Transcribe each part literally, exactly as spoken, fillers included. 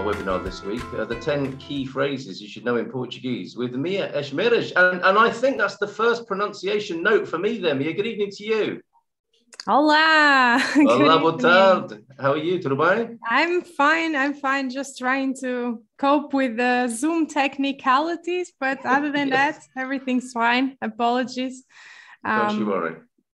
our webinar this week, uh, the ten key phrases you should know in Portuguese with Mia Esmeriz. And, and I think that's the first pronunciation note for me there, Mia. Good evening to you. Olá. Olá, boa tarde. How are you? Tudo bem? I'm fine. I'm fine. Just trying to cope with the Zoom technicalities, but other than yes. that, everything's fine. Apologies. Um, Don't you worry.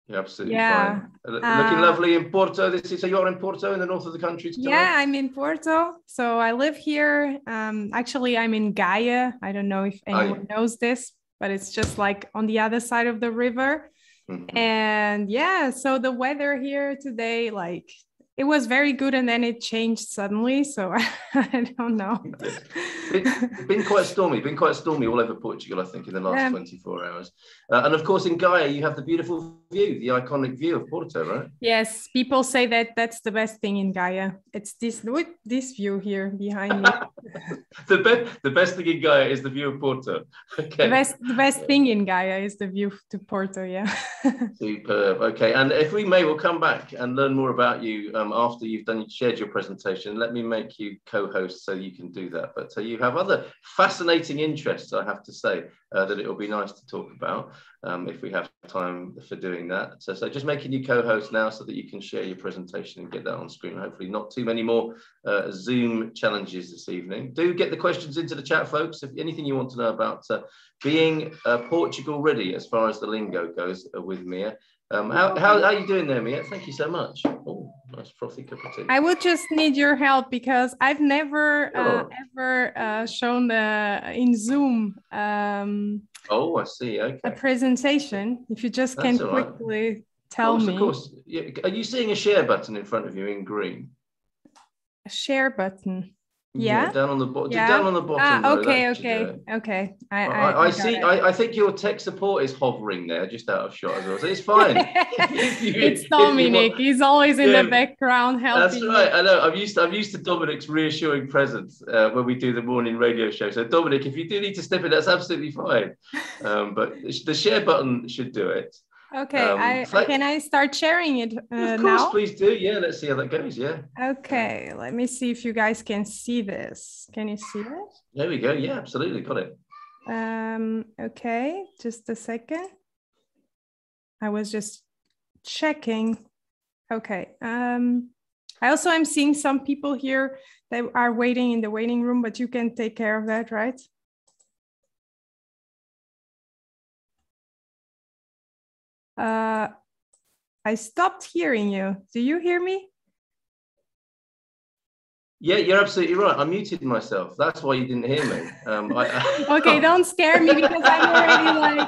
You're absolutely yeah. fine. Looking uh, lovely in Porto. This is, so you're in Porto in the north of the country today? Yeah, I'm in Porto. So I live here. Um, actually, I'm in Gaia. I don't know if anyone I... knows this, but it's just like on the other side of the river. Mm-hmm. And yeah, so the weather here today, like it was very good and then it changed suddenly. So I don't know. It's been quite stormy, been quite stormy all over Portugal, I think, in the last um, twenty-four hours. Uh, and of course, in Gaia, you have the beautiful view, the iconic view of Porto, right? Yes, people say that that's the best thing in Gaia. It's this, look, this view here behind me. the, be the best thing in Gaia is the view of Porto. Okay. The best, the best thing in Gaia is the view to Porto, yeah. Superb. Okay, and if we may, we'll come back and learn more about you um, after you've done shared your presentation. Let me make you co-host so you can do that. But uh, you have other fascinating interests, I have to say, uh, that it will be nice to talk about um, if we have time for doing that. So, so just making you co-host now so that you can share your presentation and get that on screen. Hopefully not too many more uh, Zoom challenges this evening. Do get the questions into the chat, folks. If anything you want to know about uh, being uh, Portugal ready as far as the lingo goes uh, with Mia. Um, how, how, how are you doing there, Mia? Thank you so much. Oh, nice frothy cup of tea. I would just need your help because I've never uh, ever uh, shown the, in Zoom. Um, oh, I see. Okay. A presentation. If you just That's can right. quickly tell of course, me. Of course. Are you seeing a share button in front of you in green? A share button. Yeah. yeah, down on the bottom. Yeah. Down on the bottom. Ah, okay, though, okay, you know. okay. I, I, I, I see. I, I think your tech support is hovering there, just out of shot as well. So it's fine. if you, it's Dominic. He's always in yeah. the background helping. That's right. You. I know. I'm used. To, I'm used to Dominic's reassuring presence uh, when we do the morning radio show. So Dominic, if you do need to step in, that's absolutely fine. Um, but the share button should do it. Okay. Um, I, like, can I start sharing it uh, now? Of course, now? Please do. Yeah, let's see how that goes. Yeah. Okay. Let me see if you guys can see this. Can you see it? There we go. Yeah, absolutely. Got it. Um. Okay. Just a second. I was just checking. Okay. Um. I also am seeing some people here that are waiting in the waiting room, but you can take care of that, right? Uh, I stopped hearing you. Do you hear me? Yeah, you're absolutely right. I muted myself. That's why you didn't hear me. Um, I, I... okay, don't scare me because I'm already like,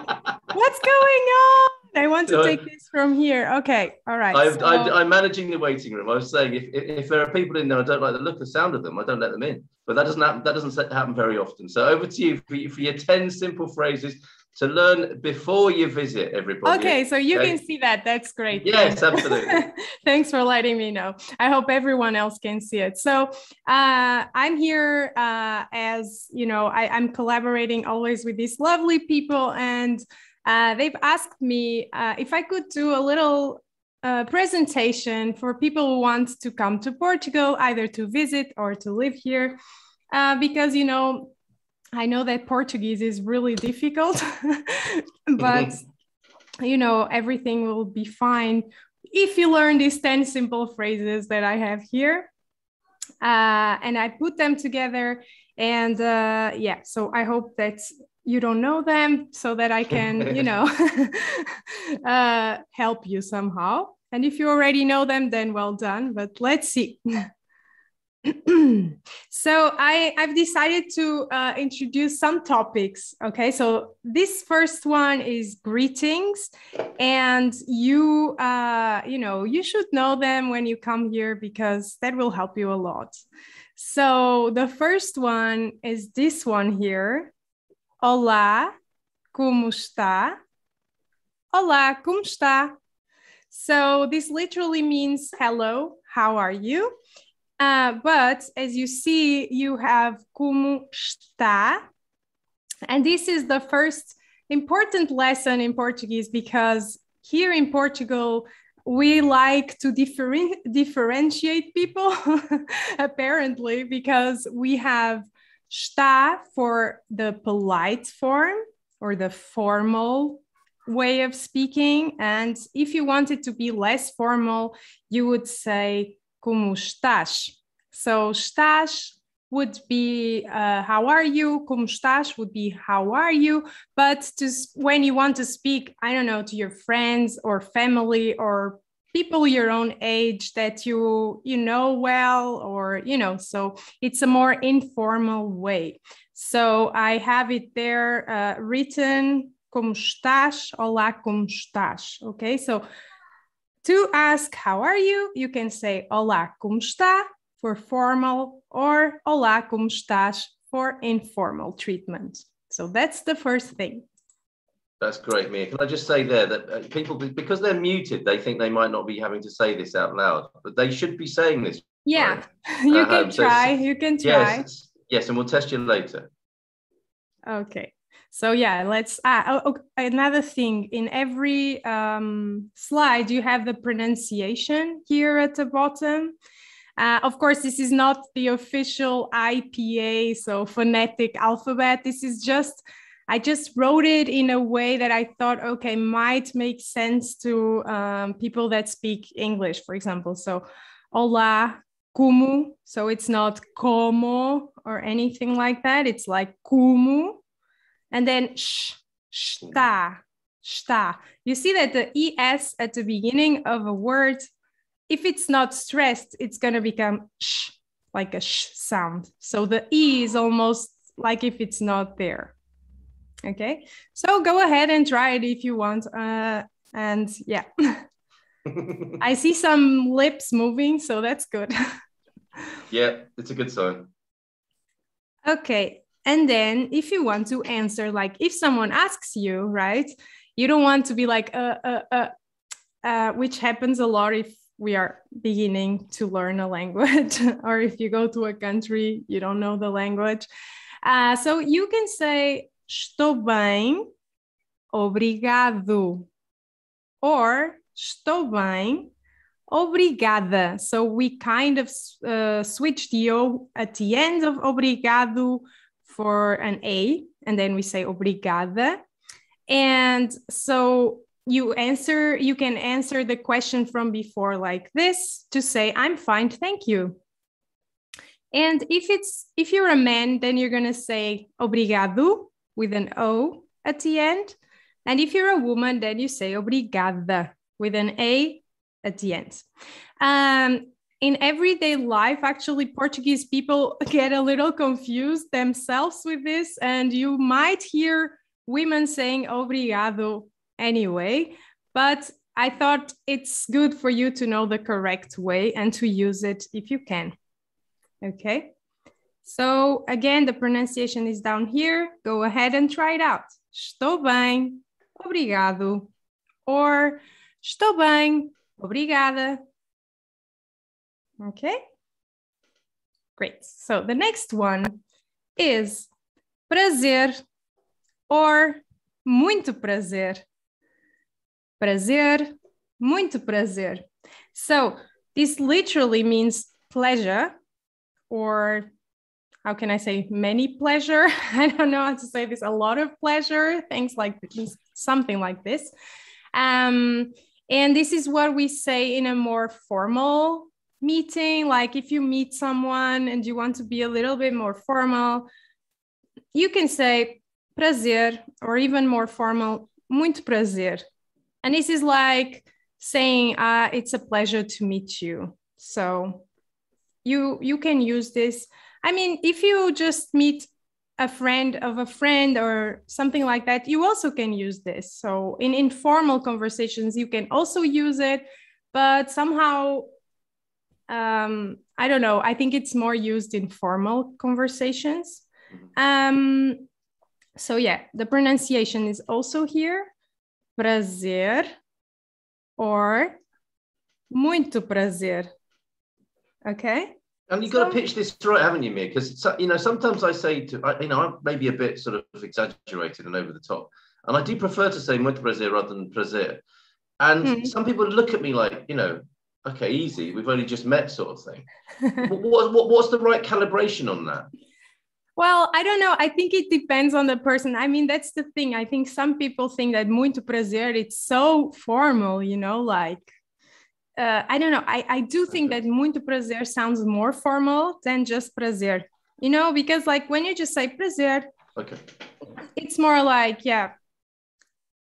what's going on? I want to take this from here. Okay, all right. I'm, so... I'm, I'm managing the waiting room. I was saying if, if there are people in there, I don't like the look or sound of them. I don't let them in. But that doesn't happen, that doesn't happen very often. So over to you for, for your ten simple phrases to learn before you visit, everybody. Okay, so you okay. can see that. That's great. Yes, absolutely. Thanks for letting me know. I hope everyone else can see it. So uh, I'm here uh, as, you know, I, I'm collaborating always with these lovely people, and uh, they've asked me uh, if I could do a little uh, presentation for people who want to come to Portugal, either to visit or to live here, uh, because, you know, I know that Portuguese is really difficult, but you know, everything will be fine if you learn these ten simple phrases that I have here. Uh, and I put them together, and uh, yeah, so I hope that you don't know them so that I can, you know, uh, help you somehow. And if you already know them, then well done, but let's see. So I, I've decided to uh, introduce some topics. Okay, so this first one is greetings, and you, uh, you know, you should know them when you come here because that will help you a lot. So the first one is this one here. Olá, como está? Olá, como está? So this literally means hello, how are you? Uh, but as you see, you have como está. And this is the first important lesson in Portuguese, because here in Portugal, we like to differen differentiate people, apparently, because we have está for the polite form or the formal way of speaking. And if you wanted to be less formal, you would say como estás. So estás would be uh, how are you, como estás would be how are you, but to, when you want to speak, I don't know, to your friends or family or people your own age that you, you know well, or, you know, so it's a more informal way. So I have it there uh, written, como estás, olá, como estás, okay? So to ask how are you, you can say olá, como está, for formal, or olá, como estás for informal treatment. So that's the first thing. That's great, Mia. Can I just say there that people, because they're muted, they think they might not be having to say this out loud, but they should be saying this. Yeah, right? you, can so, try, you can try, you can try. Yes, and we'll test you later. Okay, so yeah, let's, ah, oh, okay. Another thing, in every um, slide, you have the pronunciation here at the bottom. Uh, of course, this is not the official I P A, so phonetic alphabet. This is just, I just wrote it in a way that I thought, okay, might make sense to um, people that speak English, for example. So, olá, como. So it's not como or anything like that. It's like como. And then sh, está, está. You see that the E S at the beginning of a word, if it's not stressed, it's going to become sh, like a sh sound. So the E is almost like if it's not there. Okay, so go ahead and try it if you want. Uh, and yeah, I see some lips moving, so that's good. Yeah, it's a good sign. Okay, and then if you want to answer, like if someone asks you, right, you don't want to be like, uh, uh, uh, uh, which happens a lot if we are beginning to learn a language, or if you go to a country, you don't know the language. Uh, so you can say, estou bem, obrigado, or estou bem, obrigada. So we kind of uh, switch the O at the end of obrigado for an A, and then we say obrigada. And so you answer, you can answer the question from before like this to say, I'm fine, thank you. And if it's, if you're a man, then you're going to say obrigado with an O at the end. And if you're a woman, then you say obrigada with an A at the end. Um, in everyday life, actually, Portuguese people get a little confused themselves with this. And you might hear women saying obrigado anyway, but I thought it's good for you to know the correct way and to use it if you can. Okay, so again, the pronunciation is down here. Go ahead and try it out. Estou bem, obrigado, or estou bem, obrigada. Okay, great. So the next one is prazer or muito prazer. Prazer, muito prazer. So this literally means pleasure, or how can I say, many pleasure? I don't know how to say this, a lot of pleasure, things like this, something like this. Um, and this is what we say in a more formal meeting, like if you meet someone and you want to be a little bit more formal, you can say prazer, or even more formal, muito prazer. And this is like saying, uh, it's a pleasure to meet you. So you, you can use this. I mean, if you just meet a friend of a friend or something like that, you also can use this. So in informal conversations, you can also use it, but somehow, um, I don't know, I think it's more used in formal conversations. Um, so yeah, the pronunciation is also here. Prazer or muito prazer. Okay. And you've so, got to pitch this right, haven't you, Mia? Because, you know, sometimes I say to, I, you know, I'm maybe a bit sort of exaggerated and over the top. And I do prefer to say muito prazer rather than prazer. And mm. some people look at me like, you know, okay, easy, we've only just met, sort of thing. what, what what's the right calibration on that? Well, I don't know. I think it depends on the person. I mean, that's the thing. I think some people think that muito prazer, it's so formal, you know, like, uh, I don't know. I, I do think that muito prazer sounds more formal than just prazer, you know, because like when you just say prazer, okay, it's more like, yeah,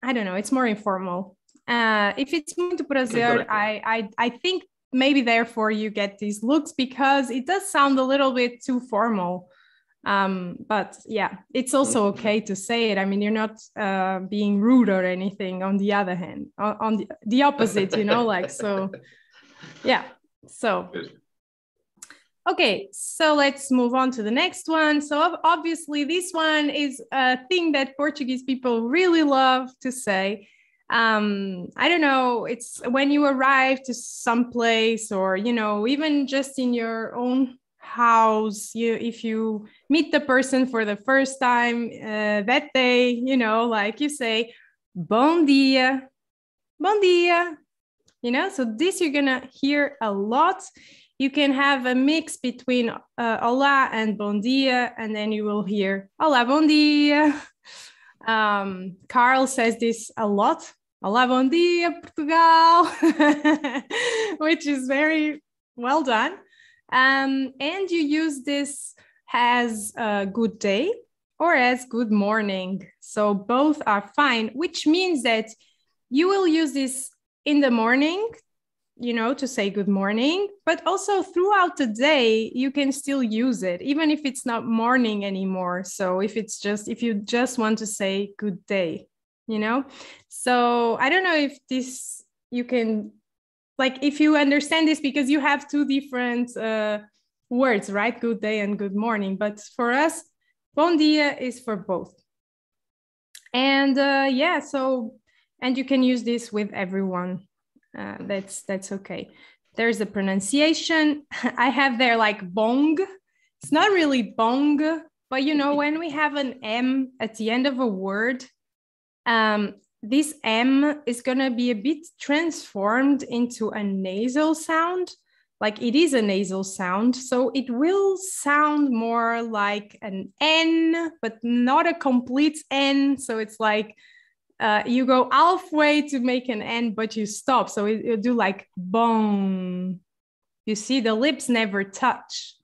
I don't know. It's more informal. Uh, if it's muito prazer, I, I, I think maybe therefore you get these looks because it does sound a little bit too formal. Um, but yeah, it's also okay to say it. I mean, you're not uh, being rude or anything. On the other hand, on, on the, the opposite, you know, like, so yeah. So, okay. So let's move on to the next one. So obviously this one is a thing that Portuguese people really love to say. Um, I don't know, it's when you arrive to some place or, you know, even just in your own house, you if you meet the person for the first time uh, that day, you know, like you say bom dia, bom dia, you know. So this you're gonna hear a lot. You can have a mix between uh, olá and bom dia, and then you will hear olá bom dia. um Carl says this a lot, olá bom dia Portugal, which is very well done. Um, and you use this as a good day or as good morning. So both are fine, which means that you will use this in the morning, you know, to say good morning, but also throughout the day, you can still use it, even if it's not morning anymore. So if it's just, if you just want to say good day, you know, so I don't know if this, you can, like if you understand this, because you have two different uh, words, right? Good day and good morning. But for us, bom dia is for both. And uh, yeah, so, and you can use this with everyone. Uh, that's, that's okay. There's the pronunciation. I have there like bong. It's not really bong, but you know, when we have an M at the end of a word, um, this M is going to be a bit transformed into a nasal sound, like it is a nasal sound. So it will sound more like an N, but not a complete N. So it's like uh, you go halfway to make an N, but you stop. So it, you do like boom. You see, the lips never touch.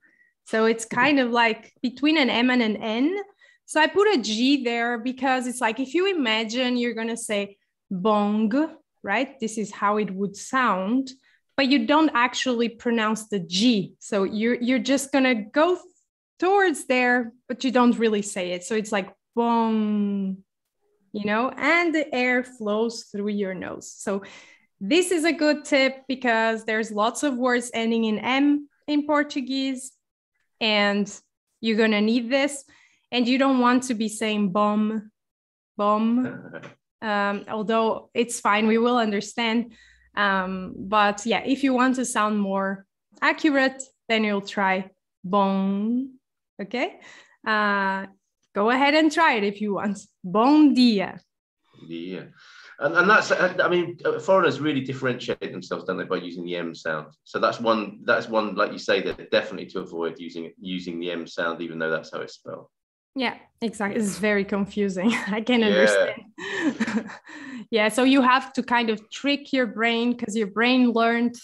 So it's kind of like between an M and an N. So I put a G there because it's like, if you imagine you're going to say bong, right? This is how it would sound, but you don't actually pronounce the G. So you're, you're just going to go towards there, but you don't really say it. So it's like bong, you know, and the air flows through your nose. So this is a good tip because there's lots of words ending in M in Portuguese and you're going to need this. And you don't want to be saying bom, bom, um, although it's fine, we will understand. Um, but yeah, if you want to sound more accurate, then you'll try bom, okay? Uh, go ahead and try it if you want. Bom dia. Yeah. And, and that's, I mean, foreigners really differentiate themselves, don't they, by using the M sound. So that's one, that's one, like you say, that definitely to avoid using using the M sound, even though that's how it's spelled. Yeah, exactly. It's very confusing. I can understand. Yeah. Yeah, so you have to kind of trick your brain because your brain learned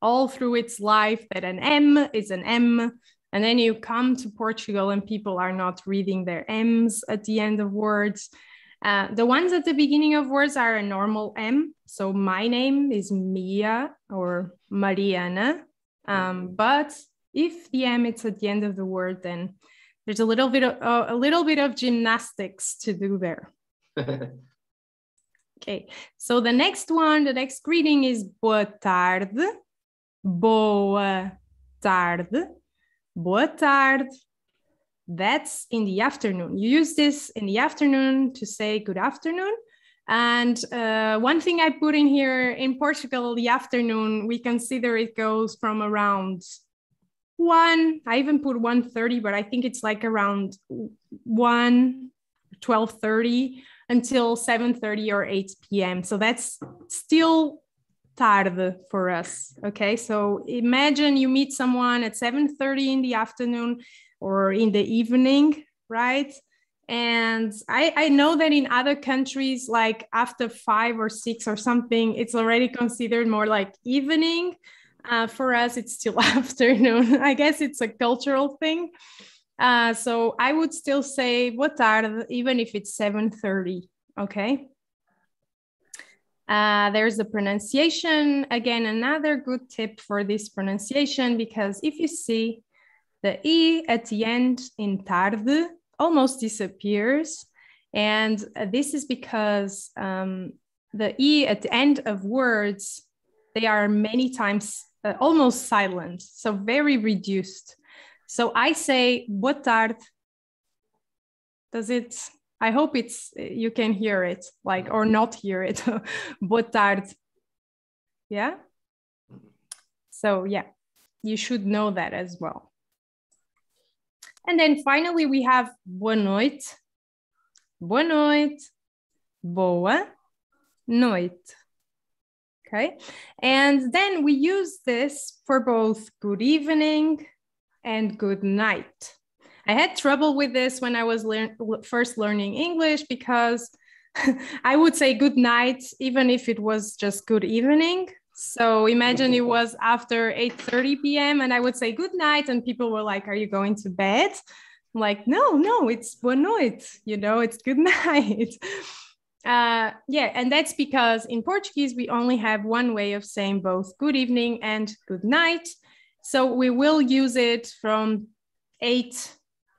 all through its life that an M is an M. And then you come to Portugal and people are not reading their M's at the end of words. Uh, the ones at the beginning of words are a normal M. So my name is Mia or Mariana. Um, but if the M is at the end of the word, then there's a little bit of uh, a little bit of gymnastics to do there. Okay, so the next one, the next greeting is boa tarde, boa tarde, boa tarde. That's in the afternoon. You use this in the afternoon to say good afternoon. And uh, one thing I put in here, in Portugal, the afternoon, we consider it goes from around one, I even put one thirty, but I think it's like around one, twelve thirty until seven thirty or eight p m So that's still tarde for us, okay? So imagine you meet someone at seven thirty in the afternoon or in the evening, right? And I, I know that in other countries, like after five or six or something, it's already considered more like evening. Uh, for us, it's still afternoon. I guess it's a cultural thing. Uh, so I would still say boa tarde, even if it's seven thirty, okay? Uh, there's the pronunciation. Again, another good tip for this pronunciation, because if you see the E at the end in tarde, almost disappears. And this is because um, the E at the end of words, they are many times uh, almost silent, so very reduced. So I say boa tarde. Does it, I hope it's, you can hear it, like, or not hear it, boa tarde. Yeah? So yeah, you should know that as well. And then finally, we have boa noite, boa noite, boa noite, okay? And then we use this for both good evening and good night. I had trouble with this when I was lear- first learning English, because I would say good night, even if it was just good evening. So imagine it was after eight thirty p m and I would say good night, and people were like, are you going to bed? I'm like, no, no, it's boa noite, you know, it's good night. Uh, yeah, and that's because in Portuguese, we only have one way of saying both good evening and good night. So we will use it from eight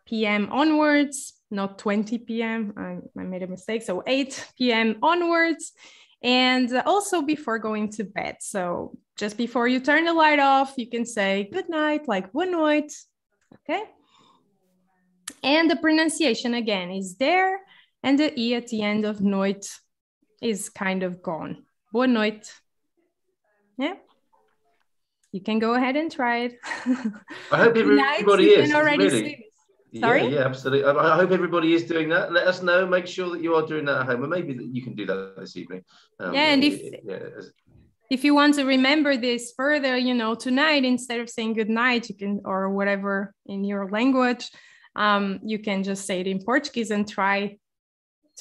p m onwards, not twenty p m I, I made a mistake, so eight p m onwards. And also before going to bed. So just before you turn the light off, you can say good night, like boa noite, okay? And the pronunciation again is there, and the E at the end of noite is kind of gone. Boa noite, yeah? You can go ahead and try it. I hope everybody is, really. Sorry? Yeah, yeah, absolutely. I hope everybody is doing that. Let us know. Make sure that you are doing that at home, and maybe you can do that this evening. Um, yeah, and if yeah. if you want to remember this further, you know, tonight instead of saying good night, you can, or whatever in your language, um, you can just say it in Portuguese and try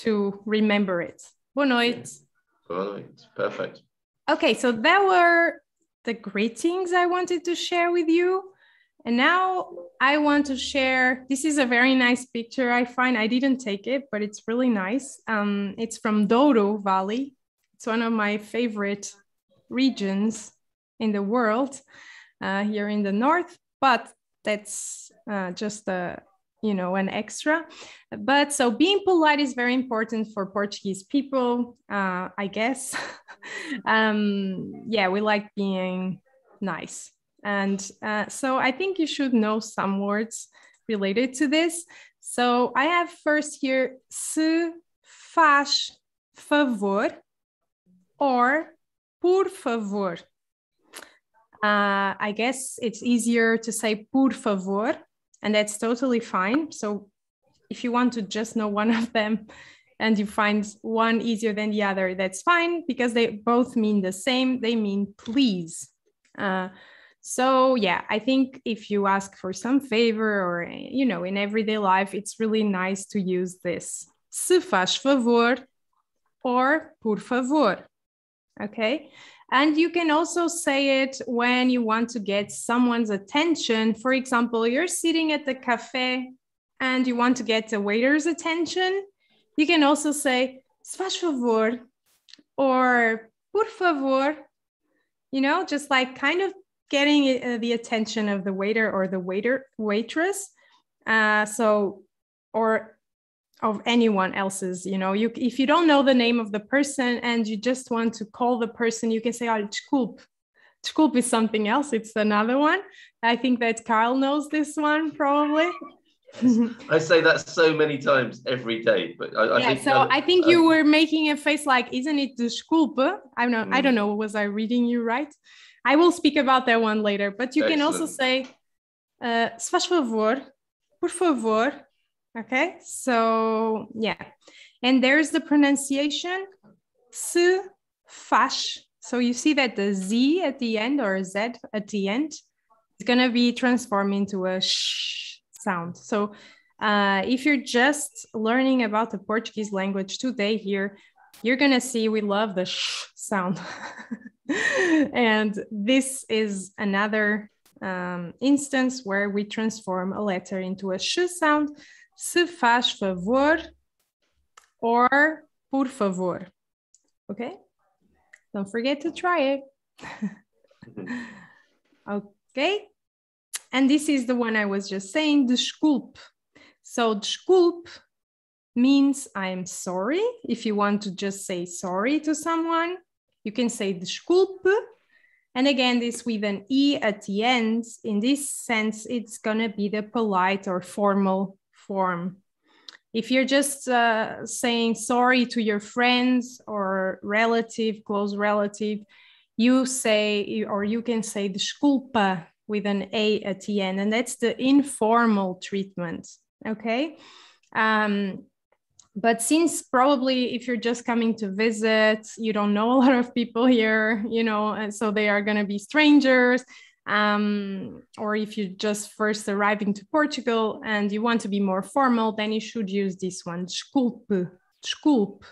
to remember it. Boa noite. Boa noite. Perfect. Okay, so that were the greetings I wanted to share with you. And now I want to share, this is a very nice picture I find. I didn't take it, but it's really nice. Um, it's from Douro Valley. It's one of my favorite regions in the world, uh, here in the north, but that's uh, just a, you know, an extra. But so being polite is very important for Portuguese people, uh, I guess. um, yeah, we like being nice. And uh, so I think you should know some words related to this. So I have first here, se faz favor or por favor. Uh, I guess it's easier to say por favor, and that's totally fine. So if you want to just know one of them and you find one easier than the other, that's fine, because they both mean the same. They mean please. Uh, So yeah, I think if you ask for some favor or, you know, in everyday life, it's really nice to use this. Se faz favor or por favor, okay? And you can also say it when you want to get someone's attention. For example, you're sitting at the cafe and you want to get the waiter's attention. You can also say, se faz favor or por favor, you know, just like kind of getting uh, the attention of the waiter or the waiter waitress, uh, so, or of anyone else's, you know, you, if you don't know the name of the person and you just want to call the person, you can say, oh, desculpe. Desculpe is something else. It's another one. I think that Carl knows this one, probably. I say that so many times every day, but I, I yeah, think so. That, I think um, you were making a face like, isn't it desculpe? I'm not, mm. I don't know. Was I reading you right? I will speak about that one later, but you Excellent. Can also say, uh, se faz favor, por favor, okay? So, yeah. And there's the pronunciation, se faz. So you see that the Z at the end or Z at the end is going to be transformed into a sh sound. So uh, if you're just learning about the Portuguese language today here, you're going to see we love the sh sound. And this is another um, instance where we transform a letter into a sh sound. Se faz favor or por favor. Okay? Don't forget to try it. Okay. And this is the one I was just saying, desculpe. So desculpe means I'm sorry. If you want to just say sorry to someone, you can say desculpe. And again, this with an E at the end. In this sense, it's going to be the polite or formal form. If you're just uh, saying sorry to your friends or relative, close relative, you say, or you can say desculpa with an A at the end, and that's the informal treatment, okay? Um, but since probably if you're just coming to visit, you don't know a lot of people here, you know, and so they are gonna be strangers, Um, or if you're just first arriving to Portugal and you want to be more formal, then you should use this one, desculpe, desculpe.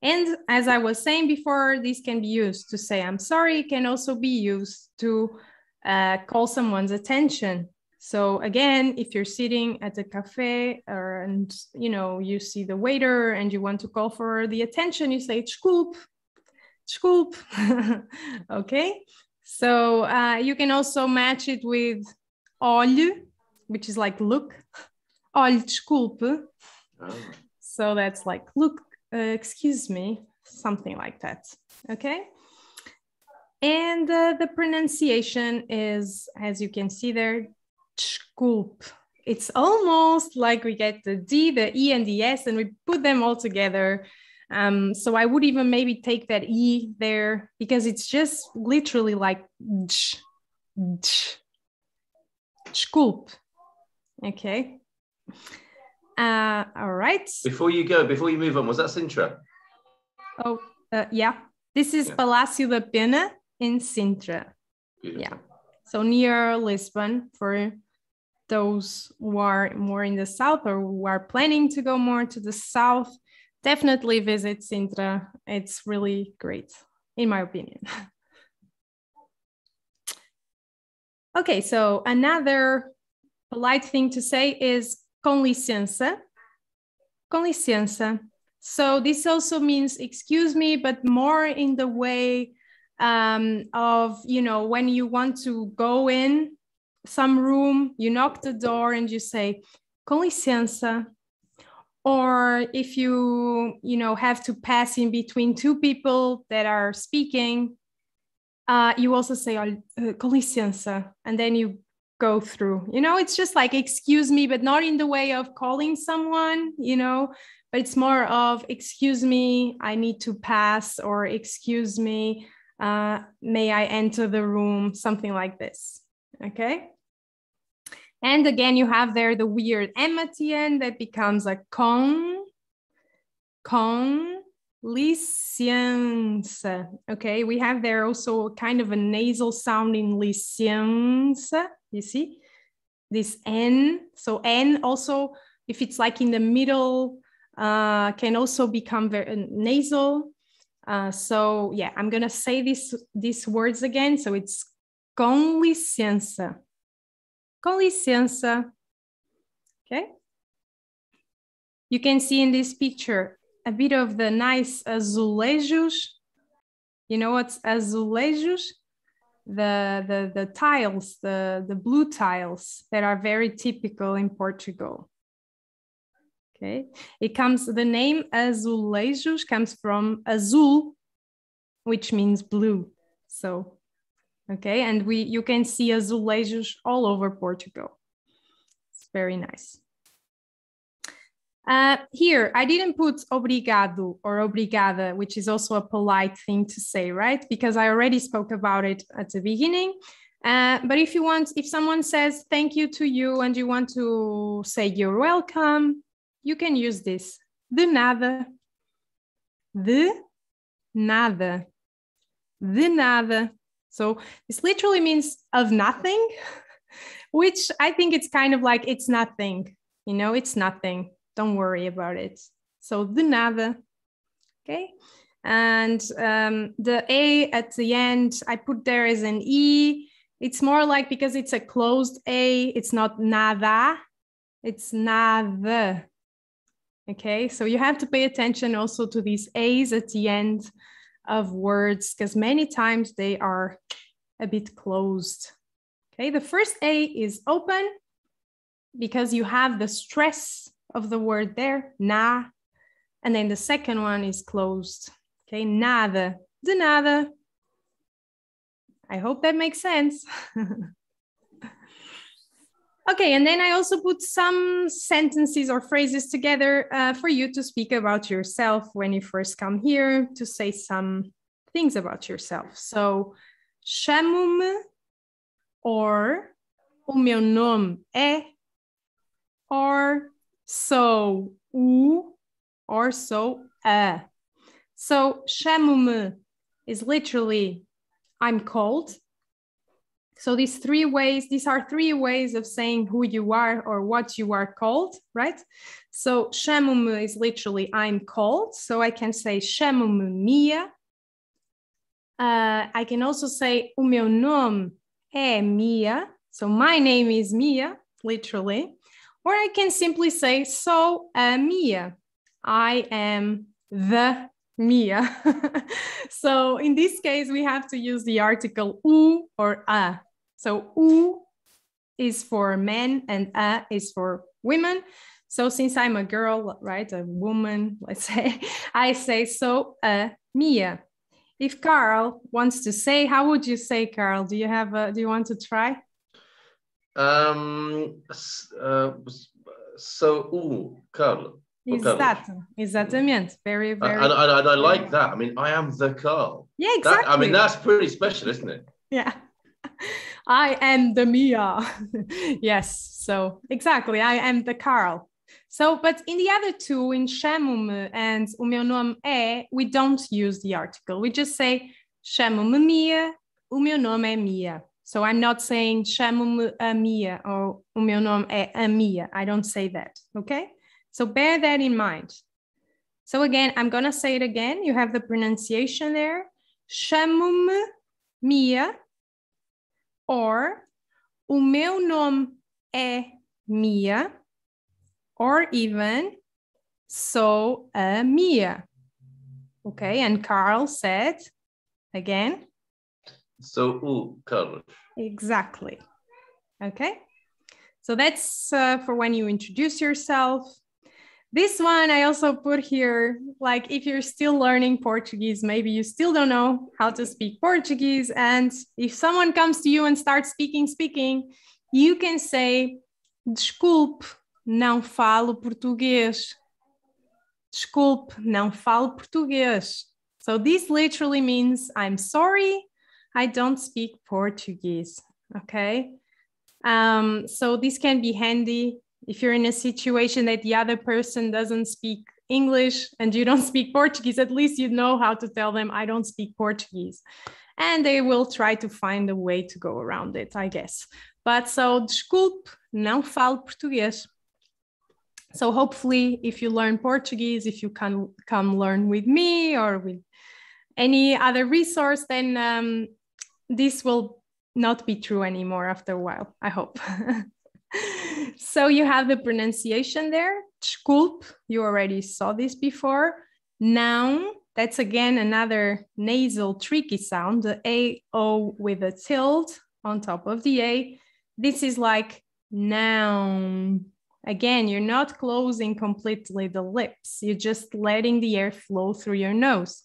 And as I was saying before, this can be used to say I'm sorry, can also be used to uh, call someone's attention. So again, if you're sitting at a cafe or, and you know, you see the waiter and you want to call for the attention, you say desculpe, desculpe, okay? So uh, you can also match it with olhe, which is like look, olhe, desculpe. Oh. So that's like, look, uh, excuse me, something like that, okay? And uh, the pronunciation is, as you can see there, desculpe. It's almost like we get the D, the E and the S, and we put them all together. Um, so I would even maybe take that E there because it's just literally like desculpe. Okay. Uh, all right. Before you go, before you move on, was that Sintra? Oh, uh, yeah. This is yeah. Palacio da Pena in Sintra. Beautiful. Yeah. So near Lisbon for those who are more in the south or who are planning to go more to the south. Definitely visit Sintra. It's really great, in my opinion. Okay, so another polite thing to say is com licença. Com licença. So this also means excuse me, but more in the way um, of, you know, when you want to go in some room, you knock the door and you say com licença. Or if you, you know, have to pass in between two people that are speaking, uh, you also say, com licença, and then you go through. You know, it's just like, excuse me, but not in the way of calling someone, you know, but it's more of, excuse me, I need to pass, or excuse me, uh, may I enter the room, something like this, okay? And again, you have there the weird M at the end that becomes a com, com licença. Okay, we have there also kind of a nasal sound in licença, you see? This N, so N also, if it's like in the middle, uh, can also become very nasal. Uh, so yeah, I'm gonna say this, these words again. So it's com licença. Com licença, okay? You can see in this picture a bit of the nice azulejos. You know what's azulejos? The, the, the tiles, the, the blue tiles that are very typical in Portugal, okay? It comes, the name azulejos comes from azul, which means blue, so. Okay, and we you can see azulejos all over Portugal. It's very nice. Uh, here, I didn't put obrigado or obrigada, which is also a polite thing to say, right? Because I already spoke about it at the beginning. Uh, but if you want, if someone says thank you to you and you want to say you're welcome, you can use this de nada, de nada, de nada. So this literally means of nothing, which I think it's kind of like, it's nothing, you know, it's nothing. Don't worry about it. So de nada, okay? And um, the A at the end, I put there as an E. It's more like because it's a closed A, it's not nada, it's nada. Okay, so you have to pay attention also to these A's at the end of words because many times they are a bit closed. Okay, the first A is open because you have the stress of the word there, na, and then the second one is closed. Okay, nada, de nada. I hope that makes sense. Okay, and then I also put some sentences or phrases together uh, for you to speak about yourself when you first come here, to say some things about yourself. So, chamo-me, or o meu nome é, or sou o, or sou a. So, chamo-me is literally I'm called. So these three ways, these are three ways of saying who you are or what you are called, right? So chamo-me is literally I'm called. So I can say chamo-me Mia. Uh, I can also say o meu nome é Mia. So my name is Mia, literally. Or I can simply say sou a Mia. I am the Mia. So in this case, we have to use the article o or a. So u is for men and a is for women. So since I'm a girl, right, a woman, let's say, I say so a Mia. If Carl wants to say, how would you say, Carl? Do you have a, do you want to try? Um, uh, so u, Carl. Exactly. Exactamente. Very, very. And, and, and I like that. I mean, I am the Carl. Yeah, exactly. That, I mean, that's pretty special, isn't it? Yeah. I am the Mia. Yes. So exactly. I am the Carl. So, but in the other two, in chamo-me and o meu nome é, we don't use the article. We just say chamo-me Mia, o meu nome é Mia. So I'm not saying chamo-me a Mia or o meu nome é a Mia. I don't say that. Okay. So bear that in mind. So again, I'm going to say it again. You have the pronunciation there. Chamo-me Mia, or o meu nome é Mia, or even sou a Mia. Okay, and Carl said again. Sou o Carlos. Exactly. Okay, so that's uh, for when you introduce yourself. This one I also put here, like if you're still learning Portuguese, maybe you still don't know how to speak Portuguese. And if someone comes to you and starts speaking, speaking, you can say, desculpe, não falo português. Desculpe, não falo português. So this literally means I'm sorry, I don't speak Portuguese, okay? Um, so this can be handy. If you're in a situation that the other person doesn't speak English and you don't speak Portuguese, at least you know how to tell them, I don't speak Portuguese. And they will try to find a way to go around it, I guess. But so, desculpe, não falo português. So hopefully, if you learn Portuguese, if you can come learn with me or with any other resource, then um, this will not be true anymore after a while, I hope. So you have the pronunciation there. Desculpe, you already saw this before. Não, that's again another nasal tricky sound, the A O with a tilde on top of the A. This is like não. Again, you're not closing completely the lips. You're just letting the air flow through your nose.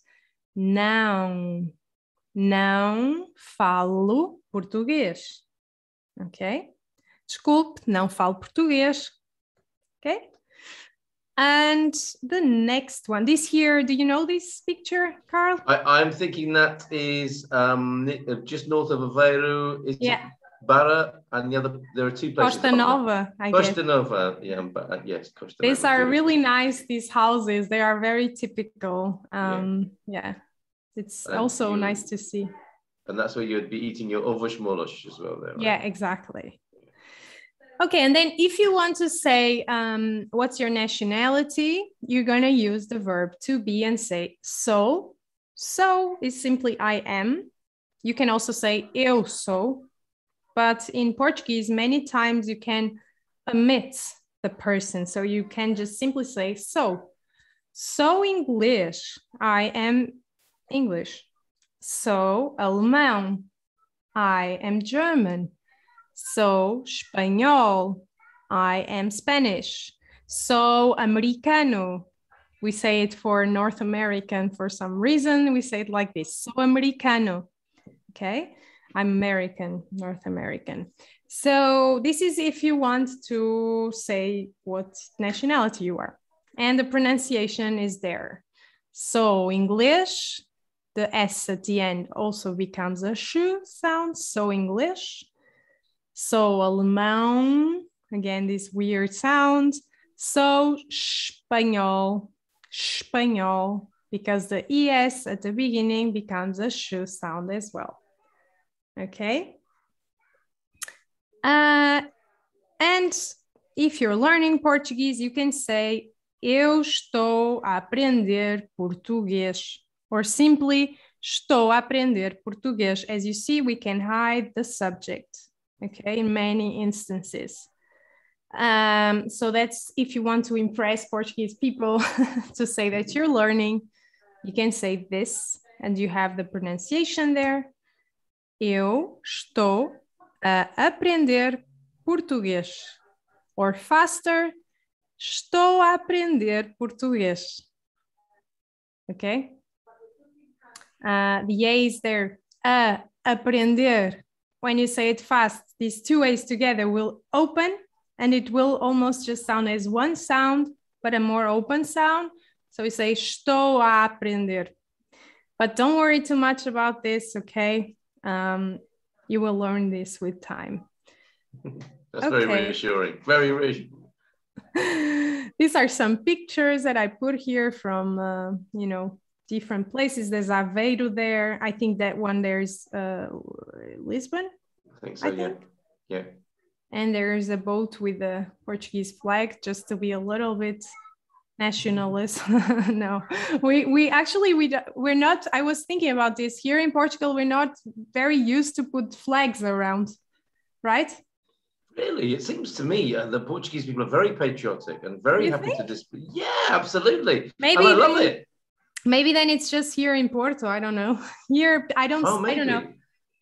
Não, não falo português. Okay. Desculpe, não falo português. Okay. And the next one, this here, do you know this picture, Carl? I, I'm thinking that is um, just north of Aveiro. Is yeah. Barra, and the other, there are two places. Costa Nova, I guess. Costa Nova, yeah, yes, Costa Nova. These are really nice, these houses. They are very typical. Um, yeah. yeah, it's and also you, nice to see. And that's where you would be eating your ovos molos as well. There, right? Yeah, exactly. Okay, and then if you want to say, um, what's your nationality, you're going to use the verb to be and say so. So is simply I am. You can also say eu sou. But in Portuguese, many times you can omit the person. So you can just simply say so. So English, I am English. So alemão, I am German. So espanhol, I am Spanish. So americano, we say it for North American for some reason, we say it like this, so americano, okay? I'm American, North American. So this is if you want to say what nationality you are. And the pronunciation is there. So English, the S at the end also becomes a sh sound, so English. So alemão, again, this weird sound. So espanhol, espanhol, because the E S at the beginning becomes a sh sound as well. Okay. Uh, and if you're learning Portuguese, you can say, eu estou a aprender português, or simply, estou a aprender português. As you see, we can hide the subject, okay, in many instances. Um, so that's if you want to impress Portuguese people to say that you're learning, you can say this, and you have the pronunciation there. Eu estou a aprender português. Or faster, estou a aprender português. Okay? Uh, the A is there, a aprender. When you say it fast, these two A's together will open and it will almost just sound as one sound, but a more open sound. So we say estou a aprender. But don't worry too much about this, okay? Um, you will learn this with time. That's okay. Very reassuring, very reassuring. These are some pictures that I put here from, uh, you know, different places. There's Aveiro there. I think that one there's uh, Lisbon. I think so, I think. yeah. Yeah. And there's a boat with the Portuguese flag, just to be a little bit nationalist. No, we we actually we we're not. I was thinking about this here in Portugal. We're not very used to put flags around, right? Really, it seems to me uh, the Portuguese people are very patriotic and very you happy think? to display. Yeah, absolutely. Maybe and I love it. Maybe then it's just here in Porto. I don't know. Here, I don't. Oh, I don't know.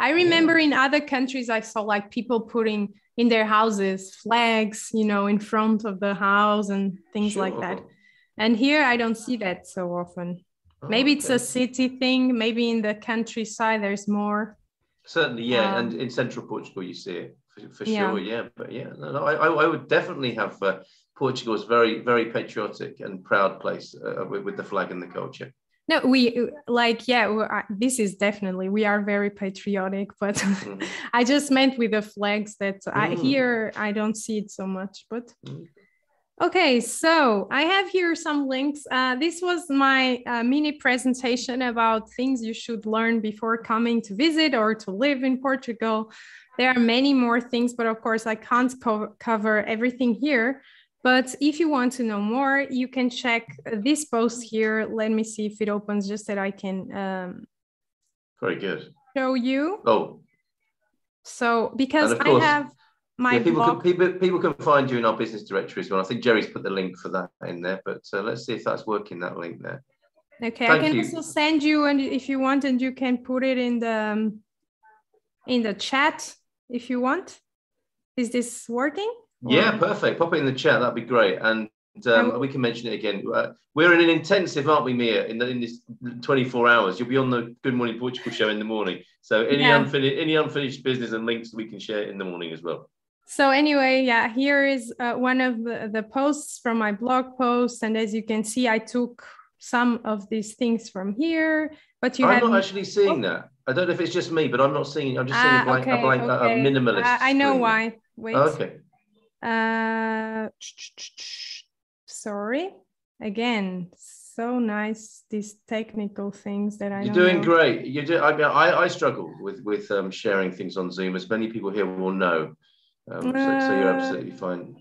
I remember yeah. in other countries I saw like people putting in their houses flags, you know, in front of the house and things sure. like that. And here I don't see that so often. Oh, maybe okay. it's a city thing. Maybe in the countryside there's more. Certainly, yeah. Um, and in central Portugal you see it for, for yeah. sure, yeah. But yeah, no, no, I, I would definitely have uh, Portugal is very, very patriotic and proud place uh, with, with the flag and the culture. No, we like, yeah, are, this is definitely, we are very patriotic, but mm. I just meant with the flags that mm. I, here I don't see it so much, but... Mm. Okay, so I have here some links. Uh, this was my uh, mini presentation about things you should learn before coming to visit or to live in Portugal. There are many more things, but of course I can't co- cover everything here. But if you want to know more, you can check this post here. Let me see if it opens just that I can um, Very good. show you. Oh, so because I have... My yeah, people, can, people, people can find you in our business directory as well. I think Gerry's put the link for that in there, but uh, let's see if that's working, that link there. Okay, Thank I can you. also send you, and if you want, and you can put it in the um, in the chat if you want. Is this working? Yeah, or? Perfect. Pop it in the chat. That'd be great. And um, um, we can mention it again. Uh, we're in an intensive, aren't we, Mia? In, the, in this twenty-four hours, you'll be on the Good Morning Portugal show in the morning. So any yeah. unfinished any unfinished business and links we can share in the morning as well. So anyway, yeah, here is uh, one of the, the posts from my blog post. And as you can see, I took some of these things from here, but you I'm not actually seeing oh. that. I don't know if it's just me, but I'm not seeing. I'm just ah, seeing a blank, okay, a blank, okay. a minimalist. Uh, I know screen. why. Wait. Oh, okay. Uh, sorry. Again, so nice these technical things that I. You're doing know. great. You do. I mean, I, I struggle with with um, sharing things on Zoom, as many people here will know. Um, uh, so, so you're absolutely fine.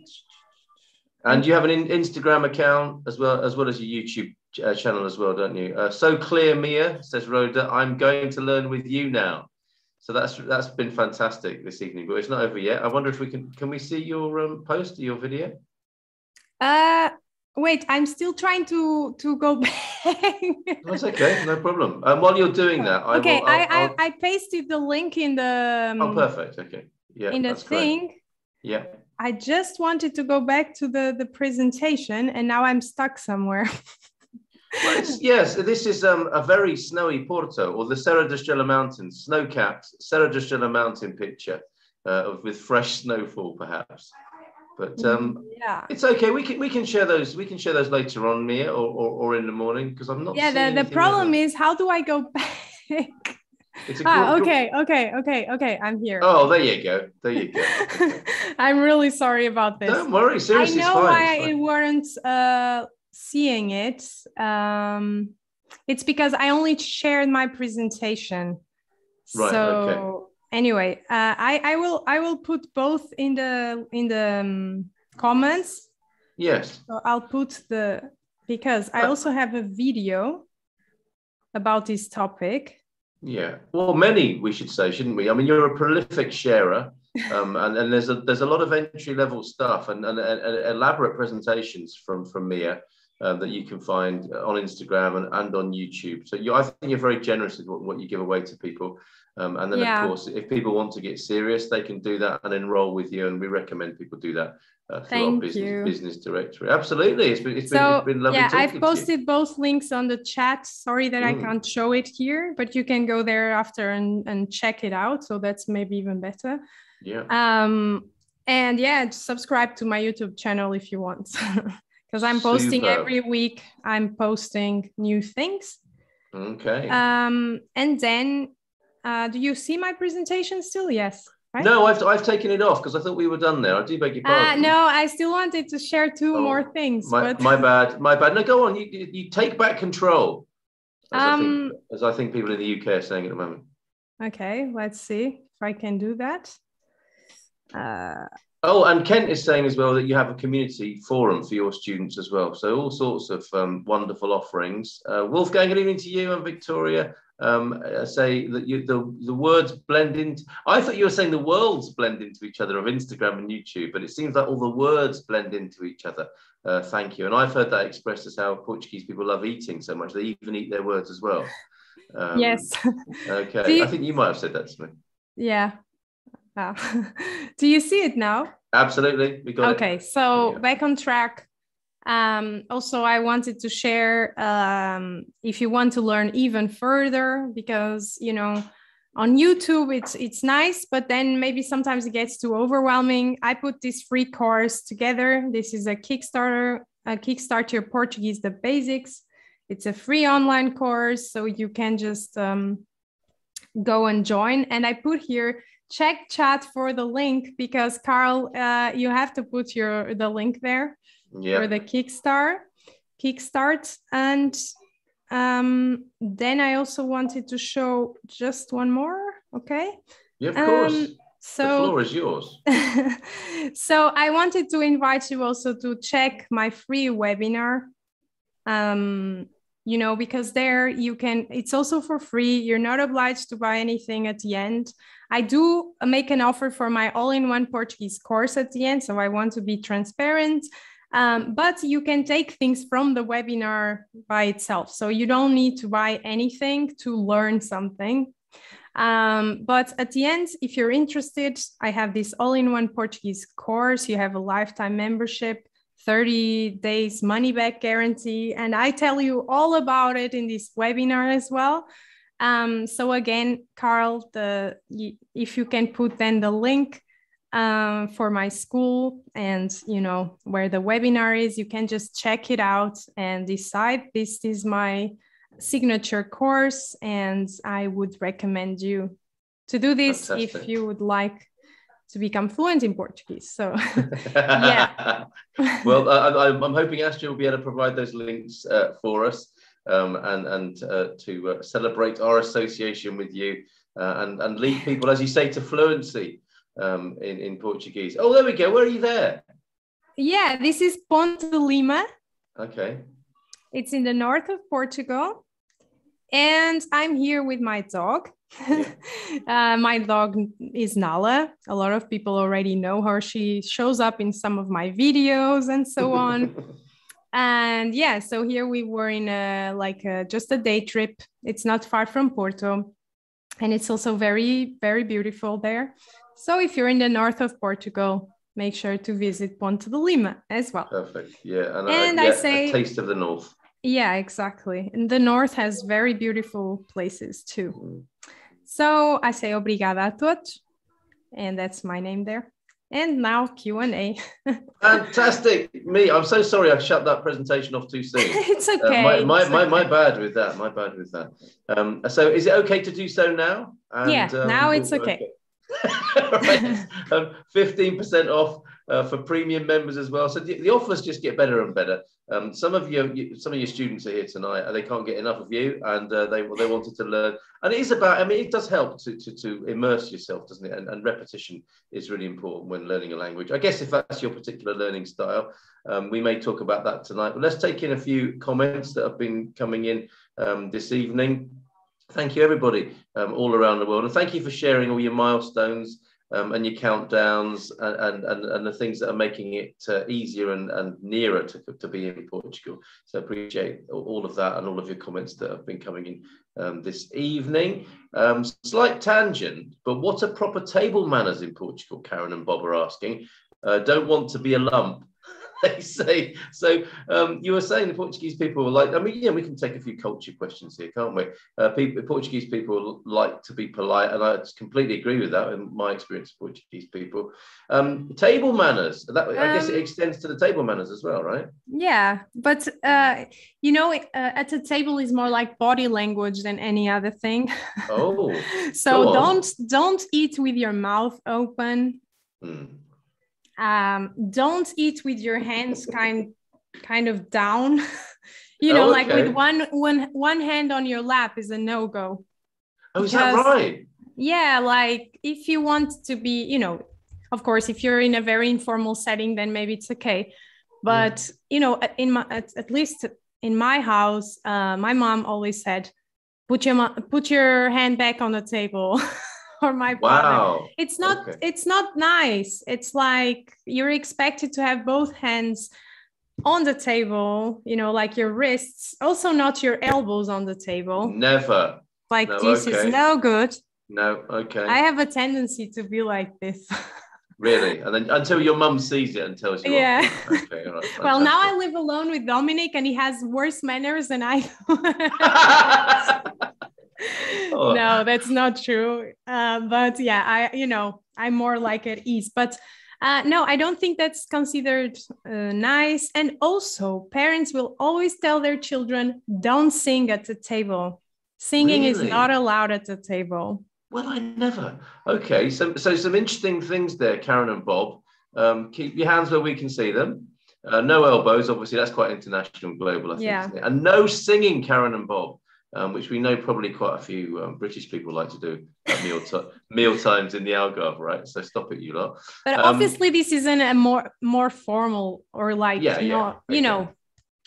And you have an in Instagram account as well as well as a YouTube uh, channel as well, don't you? Uh, so clear, Mia, says Rhoda. I'm going to learn with you now. So that's that's been fantastic this evening, but it's not over yet. I wonder if we can can we see your um, post, your video? Uh, wait, I'm still trying to to go back. That's okay, no problem. And um, while you're doing that, I okay, will, I'll, I, I I pasted the link in the. Um, oh, perfect. Okay, yeah. In the thing. Great. Yeah. I just wanted to go back to the, the presentation and now I'm stuck somewhere. Well, it's, yes, this is um, a very snowy Porto, or the Serra da Estrela Mountains, snow-capped Serra da Estrela Mountain picture uh, with fresh snowfall, perhaps. But um, yeah, it's okay. We can we can share those. We can share those later on, Mia, or or, or in the morning, because I'm not. Yeah, the, the problem is, how do I go back? It's a ah, good, okay, good... okay, okay, okay. I'm here. Oh, there you go. There you go. Okay. I'm really sorry about this. Don't worry. Seriously, I know it's fine. why it's I weren't uh, seeing it. Um, it's because I only shared my presentation. Right. So okay. Anyway, uh, I I will I will put both in the in the um, comments. Yes. So I'll put the because I also have a video about this topic. Yeah, well, many, we should say, shouldn't we? I mean, you're a prolific sharer, um, and, and there's a there's a lot of entry level stuff and, and, and, and elaborate presentations from from Mia uh, that you can find on Instagram and, and on YouTube. So you, I think you're very generous with what, what you give away to people, um, and then yeah. of course, if people want to get serious, they can do that and enroll with you. And we recommend people do that uh, through Thank our business you. business directory. Absolutely, it's been it's, so, been, it's been lovely. Yeah, I've posted both links on the chat. Sorry that mm. I can't show it here, but you can go there after and and check it out. So that's maybe even better. Yeah. Um. And yeah, subscribe to my YouTube channel if you want, because I'm posting Super. every week. I'm posting new things. Okay. Um. And then. Uh, do you see my presentation still? Yes. Right? No, I've, I've taken it off because I thought we were done there. I do beg your pardon. Uh, no, I still wanted to share two oh, more things. My, but... my bad. My bad. No, go on. You, you take back control, as, um, I think, as I think people in the U K are saying at the moment. Okay, let's see if I can do that. Uh... Oh, and Kent is saying as well that you have a community forum for your students as well. So all sorts of um, wonderful offerings. Uh, Wolfgang, good evening to you and Victoria. Um, say that you, the, the words blend into, I thought you were saying the worlds blend into each other of Instagram and YouTube, but it seems like all the words blend into each other. Uh, thank you. And I've heard that expressed as how Portuguese people love eating so much. They even eat their words as well. Um, yes. Okay. Do you, I think you might have said that to me. Yeah. Wow. Do you see it now? Absolutely. We got okay. It. So yeah. Back on track. Um, also, I wanted to share, um, if you want to learn even further, because, you know, on YouTube, it's, it's nice, but then maybe sometimes it gets too overwhelming. I put this free course together. This is a Kickstarter, a Kickstart Your Portuguese, the basics. It's a free online course, so you can just um, go and join. And I put here, check chat for the link, because Carl, uh, you have to put your the link there. Yeah. For the Kickstart, Kickstart, and um, then I also wanted to show just one more. Okay. Yeah, of um, course. So the floor is yours. So I wanted to invite you also to check my free webinar. Um, you know, because there you can. It's also for free. You're not obliged to buy anything at the end. I do make an offer for my all-in-one Portuguese course at the end, so I want to be transparent. Um, but you can take things from the webinar by itself. So you don't need to buy anything to learn something. Um, but at the end, if you're interested, I have this all-in-one Portuguese course. You have a lifetime membership, thirty days money-back guarantee. And I tell you all about it in this webinar as well. Um, so again, Carl, the, if you can put then the link um, for my school and, you know, where the webinar is, you can just check it out and decide. This is my signature course, and I would recommend you to do this. Fantastic. If you would like to become fluent in Portuguese. So yeah. Well, I, I'm hoping Astrid will be able to provide those links uh, for us, um, and, and uh, to uh, celebrate our association with you, uh, and, and lead people, as you say, to fluency um, in, in Portuguese. Oh, there we go. Where are you there? Yeah, this is Ponte de Lima. Okay. It's in the north of Portugal. And I'm here with my dog. Yeah. uh, my dog is Nala. A lot of people already know her. She shows up in some of my videos and so on. And yeah, so here we were in a, like a, just a day trip. It's not far from Porto. And it's also very, very beautiful there. So if you're in the north of Portugal, make sure to visit Ponte de Lima as well. Perfect. Yeah. And, and I, yeah, I say a taste of the north. Yeah, exactly. And the north has very beautiful places too. So I say obrigada a todos, and that's my name there. And now Q and A. Fantastic. Me, I'm so sorry I shut that presentation off too soon. It's okay. Uh, my, my, it's my, okay. my bad with that, my bad with that. Um, so is it okay to do so now? And, yeah, um, now it's okay. Right. um, fifteen percent off. Uh, for premium members as well. So the, the offers just get better and better. Um, some of your, you, some of your students are here tonight, and they can't get enough of you, and uh, they they wanted to learn. And it is about, I mean, it does help to to, to immerse yourself, doesn't it? And, and repetition is really important when learning a language. I guess if that's your particular learning style, um, we may talk about that tonight. But let's take in a few comments that have been coming in um, this evening. Thank you, everybody, um, all around the world, and thank you for sharing all your milestones. Um, and your countdowns and, and, and the things that are making it uh, easier and, and nearer to, to be in Portugal. So I appreciate all of that and all of your comments that have been coming in um, this evening. Um, slight tangent, but what are proper table manners in Portugal? Karen and Bob are asking. Uh, don't want to be a lump, they say. So um, you were saying the Portuguese people were like, I mean, yeah, we can take a few culture questions here, can't we? Uh, people, Portuguese people like to be polite, and I completely agree with that in my experience of Portuguese people. Um, table manners, that, um, I guess it extends to the table manners as well, right? Yeah, but, uh, you know, uh, at a table is more like body language than any other thing. Oh, so don't, don't eat with your mouth open. Hmm. Um, don't eat with your hands kind kind of down, you know, oh, okay. Like with one, one, one hand on your lap is a no-go. Oh, is because, that right? Yeah, like if you want to be, you know, of course, if you're in a very informal setting, then maybe it's okay. But, mm. you know, in my, at, at least in my house, uh, my mom always said, put your, put your hand back on the table. Or my wow. partner. It's not, okay. it's not nice. It's like you're expected to have both hands on the table, you know, like your wrists, also not your elbows on the table. Never. Like no, this okay. is no good. No, okay. I have a tendency to be like this. Really? And then until your mum sees it and tells you. Yeah. What? Okay, all right, well, now I live alone with Dominic, and he has worse manners than I do. Oh. No, that's not true. Uh, but yeah, I, you know, I'm more like at ease, but uh, no, I don't think that's considered uh, nice. And also parents will always tell their children, don't sing at the table. Singing really? Is not allowed at the table. Well, I never. Okay. So, so some interesting things there, Karen and Bob. Um, keep your hands where we can see them. Uh, no elbows, obviously that's quite international and global, I think. Yeah. And no singing, Karen and Bob. Um, which we know probably quite a few um, British people like to do at meal, meal times in the Algarve, right? So stop it, you lot. But um, obviously this isn't a more more formal or like, yeah, not, yeah, you okay. know,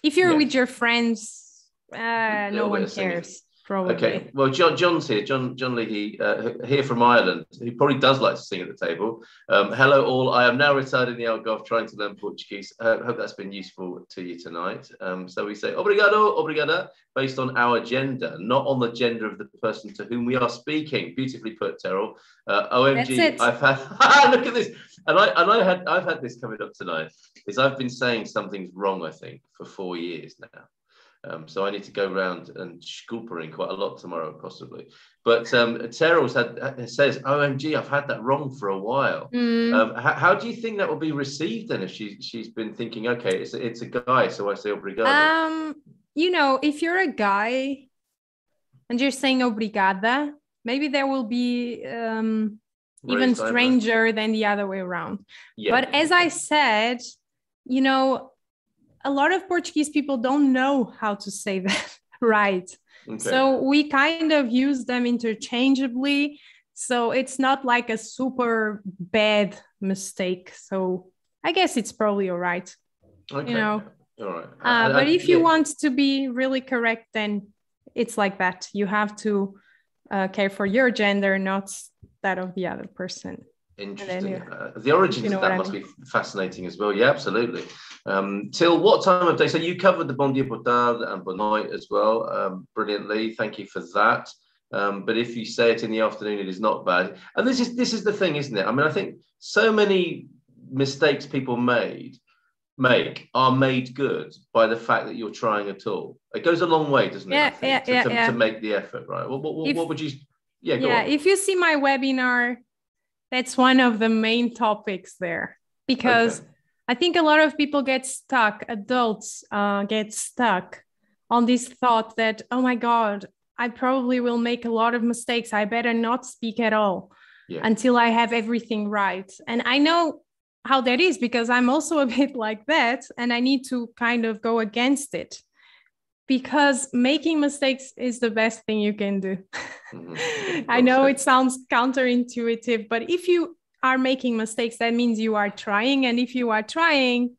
if you're yeah. with your friends, uh, no one cares, probably. Okay, well, John, John's here, John, John Leahy, uh, here from Ireland. He probably does like to sing at the table. Um, hello all, I am now retired in the Algarve trying to learn Portuguese. I uh, hope that's been useful to you tonight. Um, so we say, obrigado, obrigada, based on our gender, not on the gender of the person to whom we are speaking. Beautifully put, Terrell. Uh, O M G, I've had look at this, and I and I had I've had this coming up tonight. Is I've been saying something's wrong, I think, for four years now. Um, so I need to go around and sculpering quite a lot tomorrow, possibly. But um, Terrell's had says, O M G, I've had that wrong for a while. Mm. Um, how, how do you think that will be received then? If she she's been thinking, okay, it's it's a guy, so I say obrigado. Um, You know, if you're a guy, and you're saying obrigada, maybe there will be um, even stranger than the other way around. Yeah. But as I said, you know, a lot of Portuguese people don't know how to say that right. Okay. So we kind of use them interchangeably. So it's not like a super bad mistake. So I guess it's probably all right. Okay. You know, all right. I, uh, I, but I, if yeah. you want to be really correct, then it's like that. You have to uh, care for your gender, not that of the other person. Interesting. Uh, the origins you know of that must I mean. be fascinating as well. Yeah, absolutely. Um, till what time of day? So you covered the bon dia, boa tarde and boa night as well. Um, brilliantly. Thank you for that. Um, but if you say it in the afternoon, it is not bad. And this is this is the thing, isn't it? I mean, I think so many mistakes people made make are made good by the fact that you're trying at all. It goes a long way, doesn't yeah, it? I think, yeah, to, yeah, to, yeah. to make the effort, right? What, what, if, what would you? Yeah, go yeah. on. If you see my webinar, that's one of the main topics there, because okay. I think a lot of people get stuck, adults uh, get stuck on this thought that, oh my God, I probably will make a lot of mistakes. I better not speak at all yeah. until I have everything right. And I know how that is because I'm also a bit like that, and I need to kind of go against it. Because making mistakes is the best thing you can do. I know it sounds counterintuitive, but if you are making mistakes, that means you are trying. And if you are trying,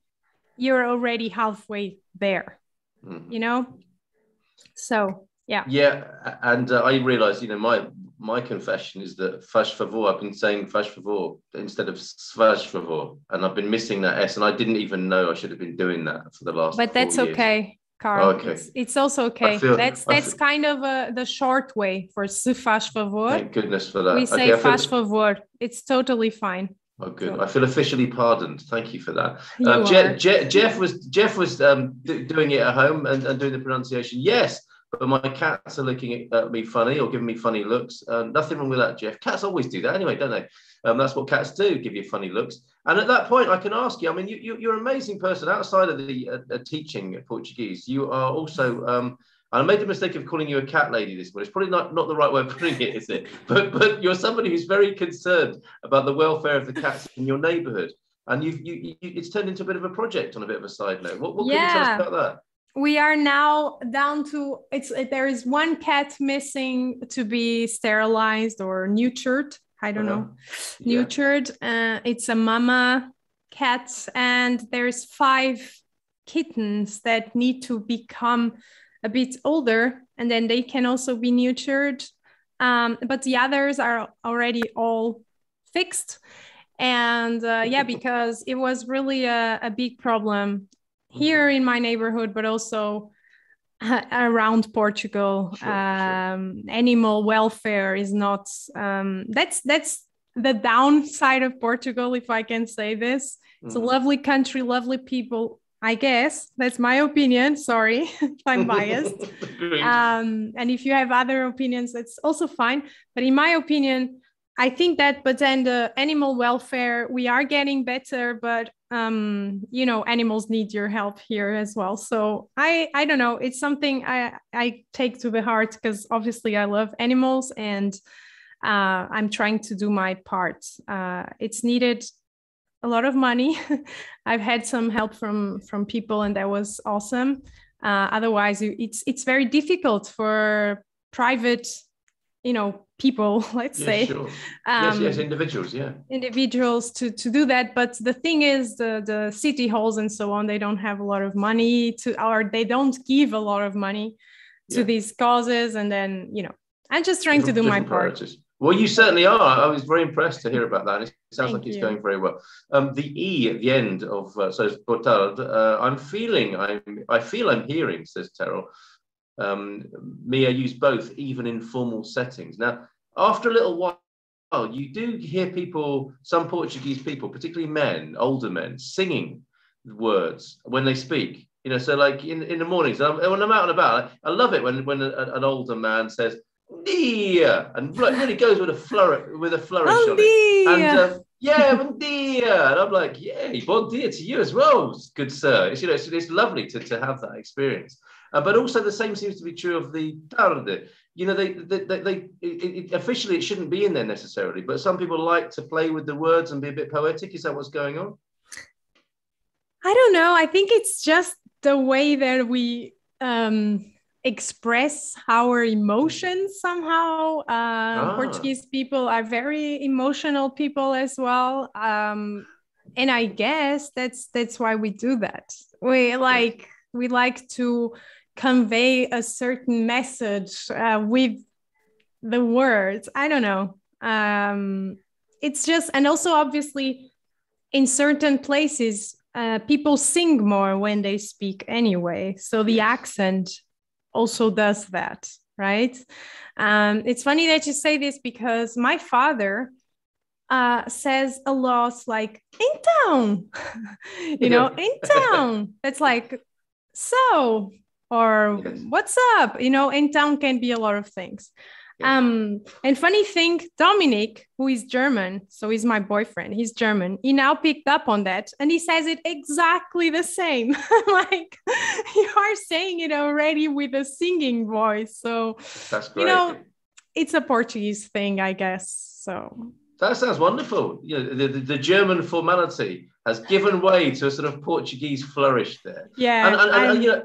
you're already halfway there, mm-hmm. you know? So, yeah. Yeah. And uh, I realized, you know, my my confession is that faz favor, I've been saying faz favor instead of faz favor. And I've been missing that S, and I didn't even know I should have been doing that for the last But that's years. Okay. Carl, okay. it's, it's also okay. Feel, that's that's feel, kind of a, the short way for se faz favor. Thank goodness for that. We say okay, faz favor. It's totally fine. Oh, good. So. I feel officially pardoned. Thank you for that. You um, Je- Je- Jeff was Jeff was um, do- doing it at home and, and doing the pronunciation. Yes, but my cats are looking at me funny or giving me funny looks. Um, nothing wrong with that, Jeff. Cats always do that anyway, don't they? Um, that's what cats do, give you funny looks. And at that point, I can ask you, I mean, you, you, you're an amazing person. Outside of the uh, teaching Portuguese, you are also, um, I made the mistake of calling you a cat lady this morning. It's probably not, not the right way of putting it, is it? But but you're somebody who's very concerned about the welfare of the cats in your neighbourhood. And you've, you, you, it's turned into a bit of a project on a bit of a side note. What, what yeah. can you tell us about that? We are now down to, it's there is one cat missing to be sterilised or neutered. I don't uh-huh. know, yeah. neutered. Uh, it's a mama cat, and there's five kittens that need to become a bit older, and then they can also be neutered. Um, but the others are already all fixed. And uh, yeah, because it was really a, a big problem here in my neighborhood, but also around Portugal. Sure, um, sure. Animal welfare is not, um, that's that's the downside of Portugal, if I can say this. Mm-hmm. It's a lovely country, lovely people, I guess. That's my opinion. Sorry, if I'm biased. um, and if you have other opinions, that's also fine. But in my opinion, I think that, but then the animal welfare, we are getting better, but um, you know, animals need your help here as well. So I, I don't know, it's something I, I take to the heart because obviously I love animals, and uh, I'm trying to do my part. Uh, it's needed a lot of money. I've had some help from, from people, and that was awesome. Uh, otherwise it's, it's very difficult for private, you know, people, let's yeah, say, sure. um, yes, yes, individuals, yeah, individuals to, to do that. But the thing is, the, the city halls and so on, they don't have a lot of money to, or they don't give a lot of money to yeah. these causes. And then, you know, I'm just trying different, to do my part. Well, you certainly are. I was very impressed to hear about that. It sounds Thank like it's you. going very well. Um, the E at the end of, uh, so it's Portal, uh, I'm feeling, I'm, I feel I'm hearing, says Terrell. Um, Mia used both, even in formal settings. Now, after a little while, you do hear people, some Portuguese people, particularly men, older men, singing words when they speak. You know, so like in, in the mornings, I'm, when I'm out and about, I love it when when a, an older man says "dia" and really goes with a flourish, with a flourish oh, on it. And, uh, yeah, bon dia. And I'm like, yay, bon dia to you as well, good sir. It's, you know, it's, it's lovely to, to have that experience. Uh, but also the same seems to be true of the tarde. you know, they, they, they, they it, it, officially it shouldn't be in there necessarily, but some people like to play with the words and be a bit poetic. Is that what's going on? I don't know. I think it's just the way that we um, express our emotions somehow. Uh, ah. Portuguese people are very emotional people as well. Um, and I guess that's, that's why we do that. We like, we like to convey a certain message uh, with the words. I don't know. Um, it's just, and also obviously in certain places, uh, people sing more when they speak anyway. So the accent also does that, right? Um, it's funny that you say this because my father uh, says a lot like, então, you know, então. That's like, so, or yes. What's up? You know, então can be a lot of things. Yeah. Um, and funny thing, Dominic, who is German, so he's my boyfriend, he's German. He now picked up on that and he says it exactly the same. Like you are saying it already with a singing voice. So, that's great. You know, it's a Portuguese thing, I guess. So that sounds wonderful. You know, the, the, the German formality has given way to a sort of Portuguese flourish there. Yeah. And, and, and, and you know,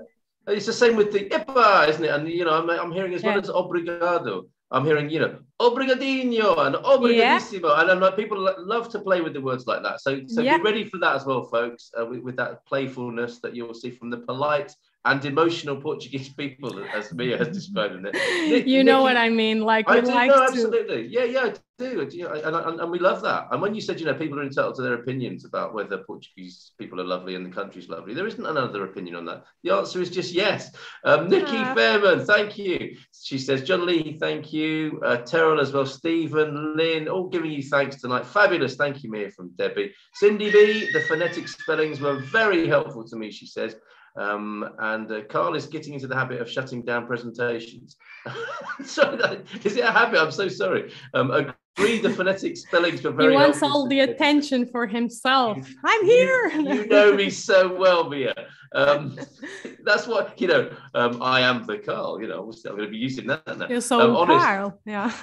it's the same with the epa, isn't it? And, you know, I'm, I'm hearing as yeah. well as obrigado. I'm hearing, you know, obrigadinho and obrigadissimo. Yeah. And I'm like, people love to play with the words like that. So, so yeah. be ready for that as well, folks, uh, with, with that playfulness that you'll see from the polite and emotional Portuguese people, as Mia has described it. Nick, you know Nick, what I mean? Like, I do, like no, absolutely. To... Yeah, yeah, I do. You know, and, and, and we love that. And when you said, you know, people are entitled to their opinions about whether Portuguese people are lovely and the country's lovely, there isn't another opinion on that. The answer is just yes. Um, Nikki yeah. Fairman, thank you. She says, John Lee, thank you. Uh, Terrell as well, Stephen, Lynn, all giving you thanks tonight. Fabulous. Thank you, Mia, from Debbie. Cindy B, the phonetic spellings were very helpful to me, she says. Um, and uh, Carl is getting into the habit of shutting down presentations. Sorry, that, is it a habit? I'm so sorry. Um, agree the phonetic spellings were very. He wants all the attention for himself. I'm here. You, you know me so well, Mia. Um, that's what you know. Um, I am the Carl. You know, obviously I'm going to be using that now. You're so um, Carl. Yeah.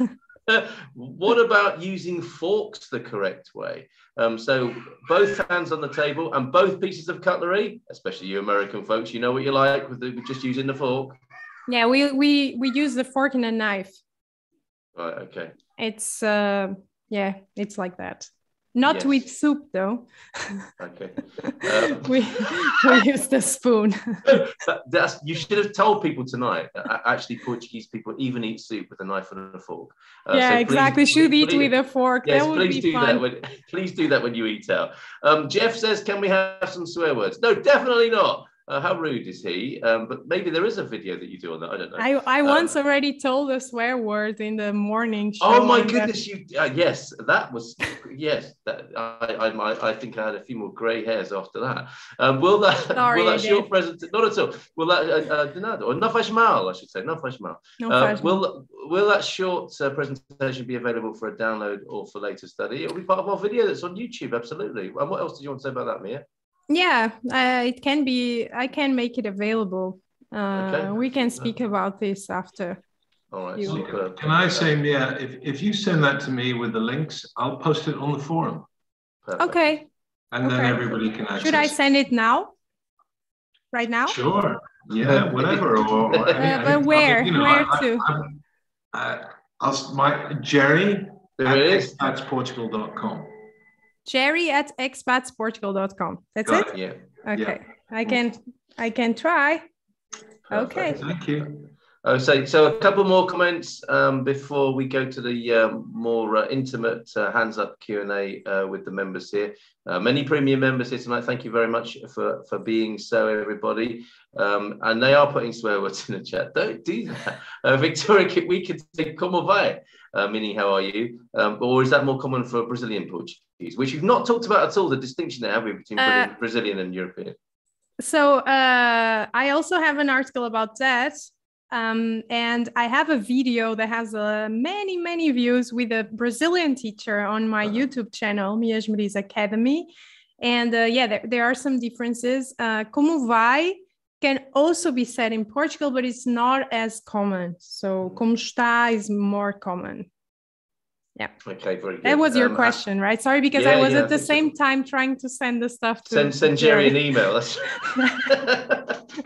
Uh, what about using forks the correct way? Um, so both hands on the table and both pieces of cutlery, especially you American folks, you know what you like with, the, with just using the fork. Yeah, we we we use the fork and a knife. Right. Okay. It's uh, yeah, it's like that. Not yes. with soup though. Okay. Um, we we use the spoon. that, that's you should have told people tonight. That actually, Portuguese people even eat soup with a knife and a fork. Uh, yeah, so exactly. Please, should please, eat please, with a fork. Yes, that would please be do fun. That. When, please do that when you eat out. Um, Jeff says, "Can we have some swear words?" No, definitely not. Uh, how rude is he? Um, but maybe there is a video that you do on that. I don't know. I, I um, once already told a swear word in the morning show. Oh my goodness! That... You uh, yes, that was yes. That, I, I I think I had a few more grey hairs after that. Um, will that? Sorry, will that short presentation? Not at all. Will that? Denado or não faz mal? I should say não faz mal. Will will that short uh, presentation be available for a download or for later study? It'll be part of our video that's on YouTube. Absolutely. And what else did you want to say about that, Mia? Yeah, uh, it can be, I can make it available. Uh, okay. We can speak about this after. All right. Super. Can I say, Mia, if, if you send that to me with the links, I'll post it on the forum. Perfect. Okay. And then okay. everybody can access. Should I send it now? Right now? Sure. Yeah, whatever. Or, or, I mean, uh, but I mean, where? I mean, you know, where I, to? I, I, I, my, Gerry there at is. expats portugal dot com. Gerry at expats portugal dot com. That's it? it? Yeah. Okay. Yeah. I can I can try. Okay. Thank you. Oh, so, so a couple more comments um, before we go to the um, more uh, intimate uh, hands up Q and A uh, with the members here. Uh, many premium members here tonight. Thank you very much for, for being so, everybody. Um, and they are putting swear words in the chat. Don't do that. Uh, Victoria, we could say como vai, uh, meaning how are you? Um, or is that more common for Brazilian Portuguese, which you've not talked about at all, the distinction there, have we, between uh, Brazilian and European? So uh, I also have an article about that. Um, and I have a video that has uh, many, many views with a Brazilian teacher on my YouTube channel, Mia Esmeriz Academy. And uh, yeah, there, there are some differences. Uh, como vai can also be said in Portugal, but it's not as common. So como está is more common. Yeah. Okay, very good. That was your um, question, right? Sorry, because yeah, I was yeah, at the same so. time trying to send the stuff to send send Gerry an email. That's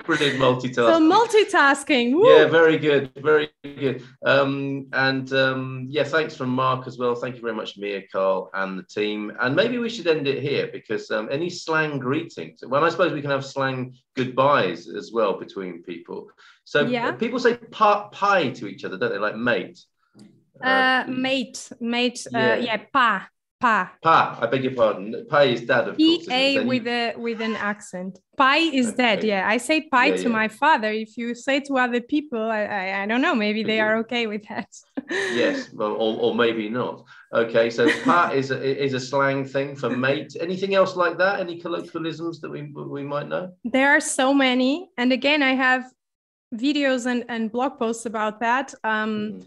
brilliant multitasking. So multitasking. Woo. Yeah, very good, very good. Um, and um, yeah, thanks from Mark as well. Thank you very much, Mia, Carl, and the team. And maybe we should end it here because um, any slang greetings. Well, I suppose we can have slang goodbyes as well between people. So yeah. people say pie to each other, don't they? Like mate. Uh, mate, mate, yeah. Uh, yeah, pa, pa. Pa, I beg your pardon. Pa is dad, of course. P A with, a, with an accent. Pai is okay. Dad, yeah. I say pai yeah, to yeah. my father. If you say to other people, I, I, I don't know, maybe they are okay with that. Yes, well, or, or maybe not. Okay, so pa is, a, is a slang thing for mate. Anything else like that? Any colloquialisms that we, we might know? There are so many. And again, I have videos and, and blog posts about that. Um, mm.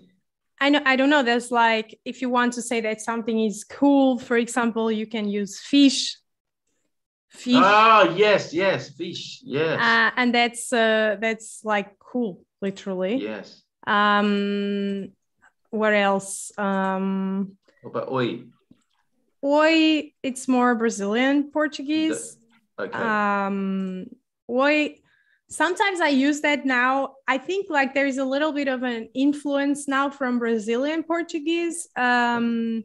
I know, I don't know, there's like, if you want to say that something is cool, for example, you can use fish. Fish. Ah, yes, yes, fish, yes. Uh, and that's uh, that's like cool, literally. Yes. Um, what else? Um, what about oi? Oi, it's more Brazilian Portuguese. The, okay. Um, oi. Sometimes I use that now. I think like there is a little bit of an influence now from Brazilian Portuguese. Um,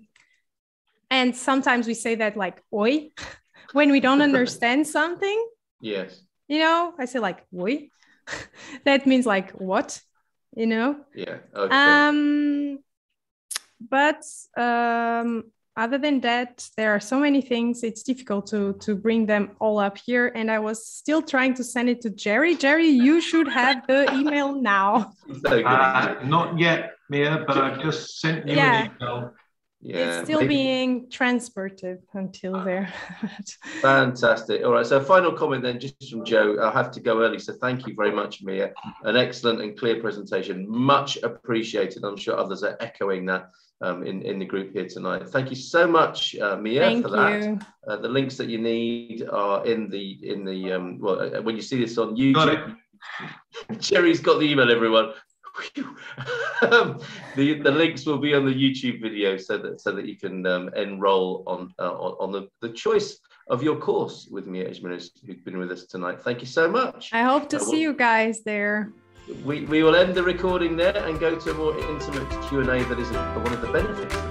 and sometimes we say that like, oi, when we don't understand something. Yes. You know, I say like, oi. That means like, what? You know? Yeah. Okay. Um, but um, other than that, there are so many things. It's difficult to, to bring them all up here. And I was still trying to send it to Gerry. Gerry, you should have the email now. Uh, not yet, Mia, but I've just sent you yeah. an email. Yeah, it's still maybe. being transported until there. Fantastic. All right. So final comment then, just from Joe. I have to go early. So thank you very much, Mia. An excellent and clear presentation. Much appreciated. I'm sure others are echoing that um, in, in the group here tonight. Thank you so much, uh, Mia, thank for that. You. Uh, the links that you need are in the, in the um, well, when you see this on YouTube. Gerry's got the email, everyone. um, the the links will be on the YouTube video so that so that you can um, enroll on uh, on the, the choice of your course with Mia Esmeriz, who's been with us tonight. Thank you so much. I hope to uh, see we'll, you guys there. We, we will end the recording there and go to a more intimate Q and A that is one of the benefits